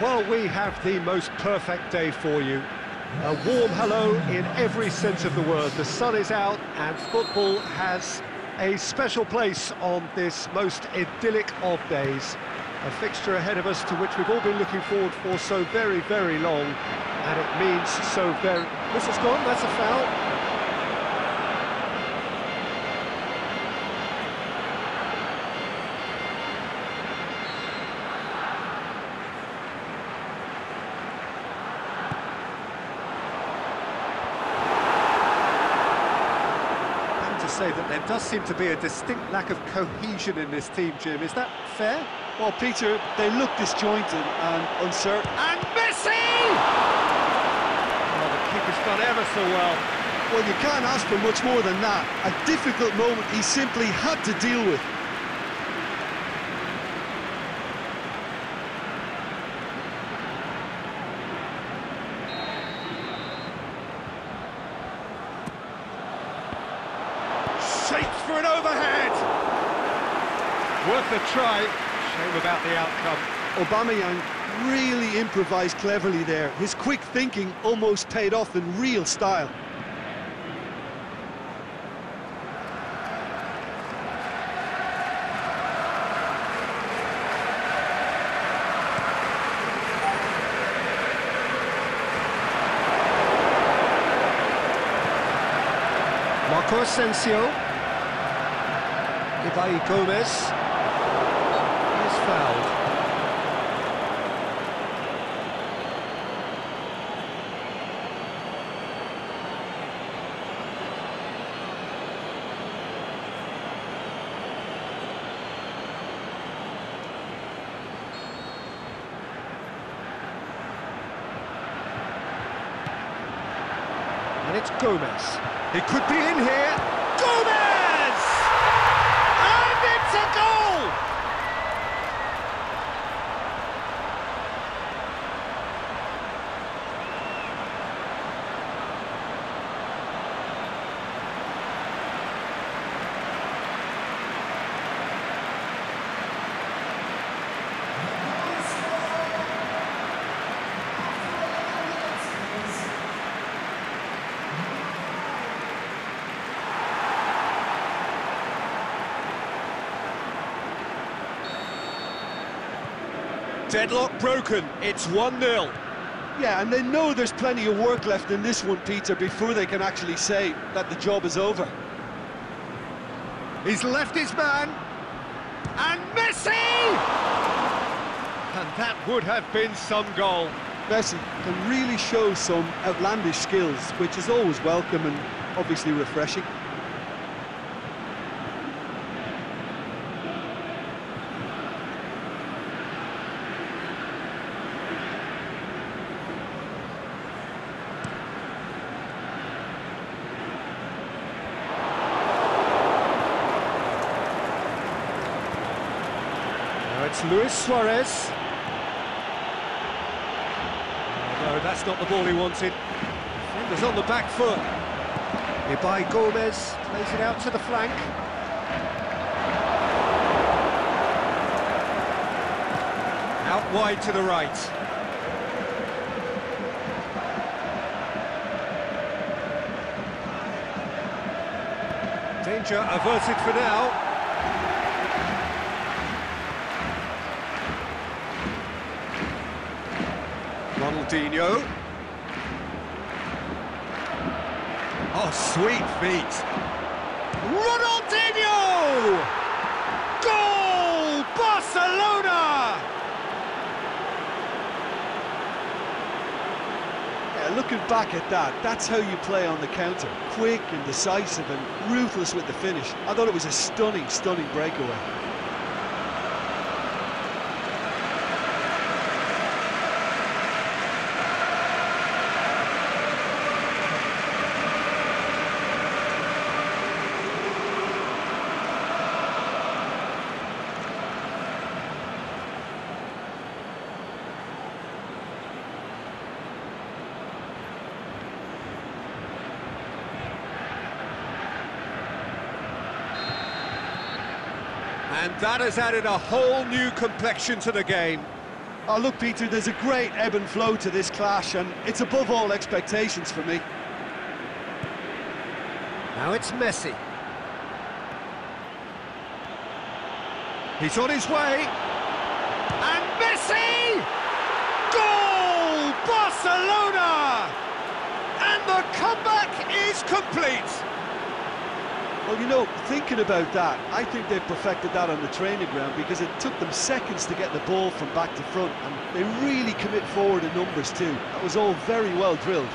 Well, we have the most perfect day for you. A warm hello in every sense of the word. The sun is out and football has a special place on this most idyllic of days. A fixture ahead of us to which we've all been looking forward for so very, very long, and it means so very... Whistle's gone, that's a foul. That there does seem to be a distinct lack of cohesion in this team, Jim. Is that fair? Well, Peter, they look disjointed and uncertain. And Messi! Oh, the keeper's done ever so well. Well, you can't ask for much more than that. A difficult moment he simply had to deal with. For an overhead, worth the try. Shame about the outcome. Aubameyang really improvised cleverly there. His quick thinking almost paid off in real style. Marcos Sencio. Ibai Gomes is fouled. And it's Gomes. He could be in here. Gomes! It's a goal! Deadlock broken, it's 1-0. Yeah, and they know there's plenty of work left in this one, Peter, before they can actually say that the job is over. He's left his man, and Messi! And that would have been some goal. Messi can really show some outlandish skills, which is always welcome and obviously refreshing. It's Luis Suarez. No, that's not the ball he wanted. Fingers on the back foot. Ibai Gomes plays it out to the flank. Out wide to the right. Danger averted for now. Ronaldinho. Oh, sweet feet. Ronaldinho! Goal! Barcelona! Yeah, looking back at that, that's how you play on the counter. Quick and decisive and ruthless with the finish. I thought it was a stunning, stunning breakaway. And that has added a whole new complexion to the game. Oh, look, Peter, there's a great ebb and flow to this clash, and it's above all expectations for me. Now it's Messi. He's on his way. And Messi! Goal! Barcelona! And the comeback is complete. Well, you know, thinking about that, I think they've perfected that on the training ground, because it took them seconds to get the ball from back to front, and they really commit forward in numbers too. That was all very well drilled.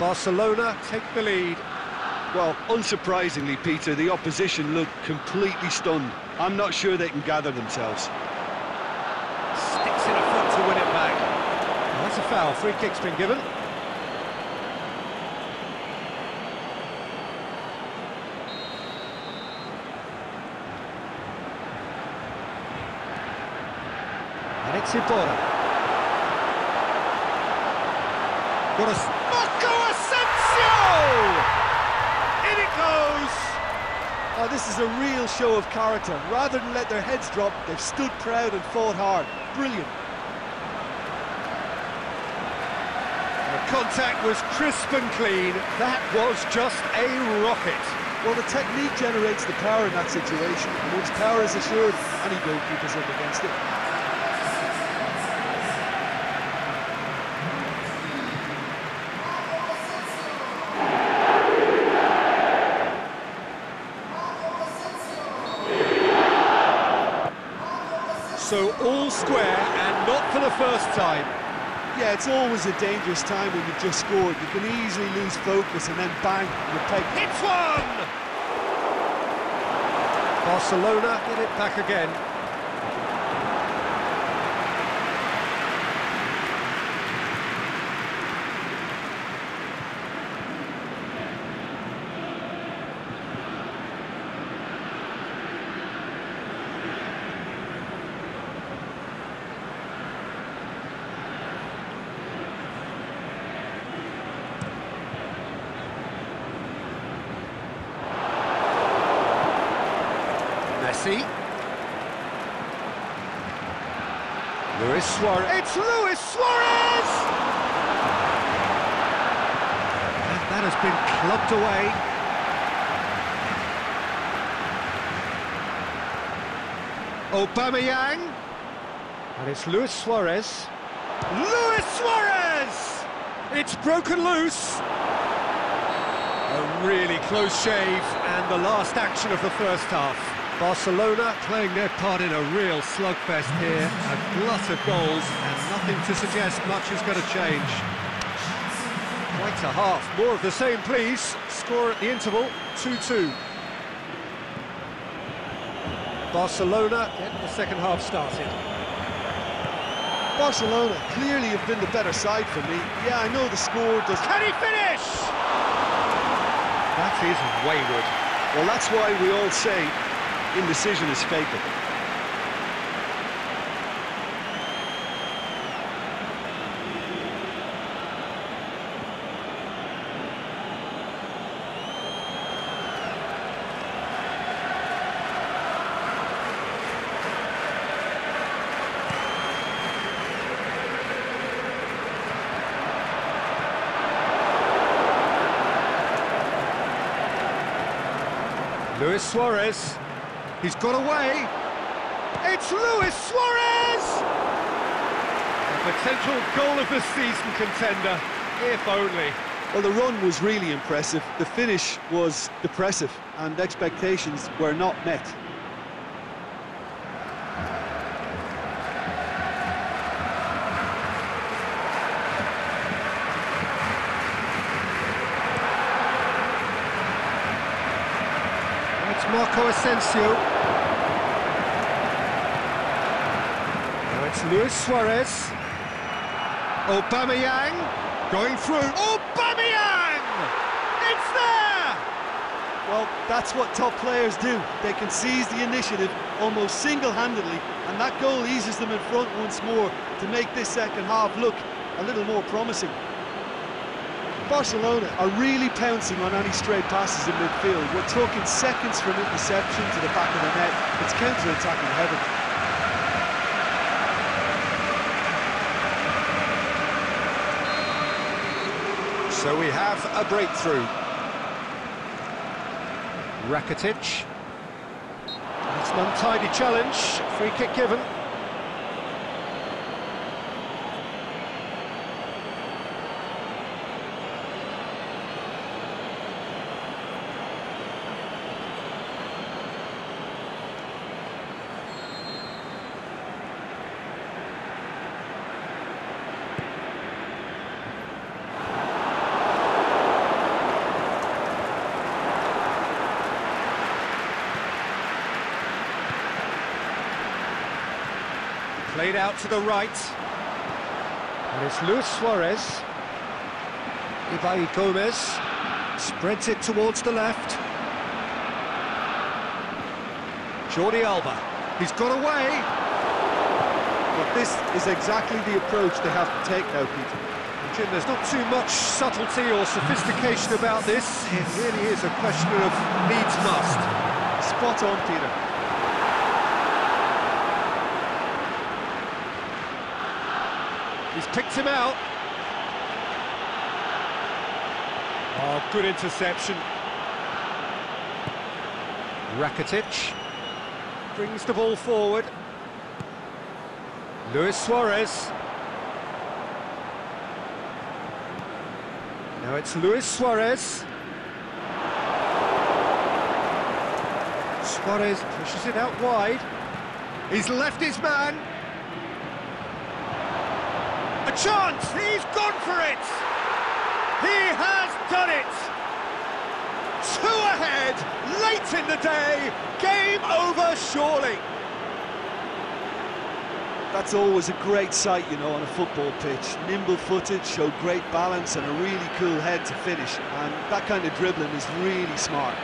Barcelona take the lead. Well, unsurprisingly, Peter, the opposition looked completely stunned. I'm not sure they can gather themselves. Sticks in a foot to win it back. Well, that's a foul. Free kick's been given. And it's Ibai. What a... Marco Asensio! In it goes! Oh, this is a real show of character. Rather than let their heads drop, they've stood proud and fought hard. Brilliant. The contact was crisp and clean. That was just a rocket. Well, the technique generates the power in that situation, and once power is assured, any goalkeeper's up against it. So all square, and not for the first time. Yeah, it's always a dangerous time when you've just scored. You can easily lose focus and then bang, your peg hits one! Barcelona get it back again. Luis Suarez. It's Luis Suarez! And that has been clubbed away. Aubameyang. And it's Luis Suarez. Luis Suarez! It's broken loose. A really close shave, and the last action of the first half. Barcelona playing their part in a real slugfest here, a glut of goals, and nothing to suggest much is going to change. Quite a half, more of the same please. Score at the interval, 2-2. Barcelona getting the second half started. Barcelona clearly have been the better side for me. Yeah, I know the score does... Can he finish? That is wayward. Well, that's why we all say... indecision is fatal. Luis Suarez. He's got away. It's Luis Suarez! A potential goal of the season contender, if only. Well, the run was really impressive. The finish was depressive, and expectations were not met. Marco Asensio. Now it's Luis Suarez. Aubameyang going through. Aubameyang! It's there! Well, that's what top players do. They can seize the initiative almost single-handedly, and that goal eases them in front once more to make this second half look a little more promising. Barcelona are really pouncing on any straight passes in midfield. We're talking seconds from interception to the back of the net. It's counter-attacking heaven. So we have a breakthrough. Rakitic. That's an untidy challenge. Free kick given. Played out to the right, and it's Luis Suarez. Ibai Gomes spreads it towards the left. Jordi Alba, he's got away. But this is exactly the approach they have to take now, Peter. And Jim, there's not too much subtlety or sophistication about this. It really is a question of needs must. Spot on, Peter. He's picked him out. Oh, good interception. Rakitic brings the ball forward. Luis Suarez. Now it's Luis Suarez. Suarez pushes it out wide. He's left his man. A chance! He's gone for it! He has done it! Two ahead, late in the day, game over surely. That's always a great sight, you know, on a football pitch. Nimble-footed, showed great balance and a really cool head to finish. And that kind of dribbling is really smart.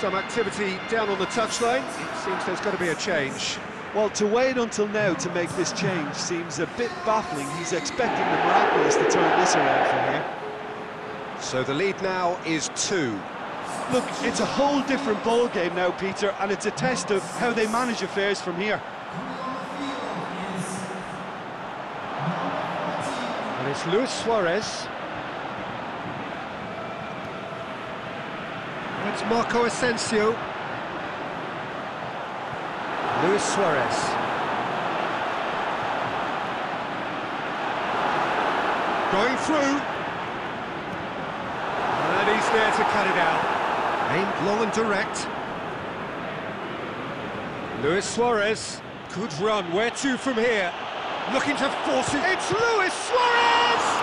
Some activity down on the touchline. It seems there's got to be a change. Well, to wait until now to make this change seems a bit baffling. He's expecting the miraculous to turn this around from here. So the lead now is 2. Look, it's a whole different ball game now, Peter, and it's a test of how they manage affairs from here. And it's Luis Suarez. It's Marco Asensio. Luis Suarez. Going through. And he's there to cut it out. Aimed long and direct. Luis Suarez. Good run. Where to from here? Looking to force it. It's Luis Suarez!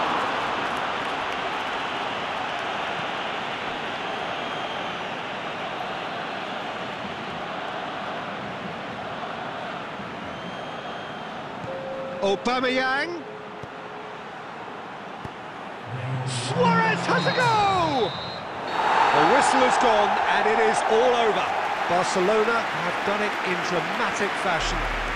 Aubameyang. Suarez has a go! The whistle is gone and it is all over. Barcelona have done it in dramatic fashion.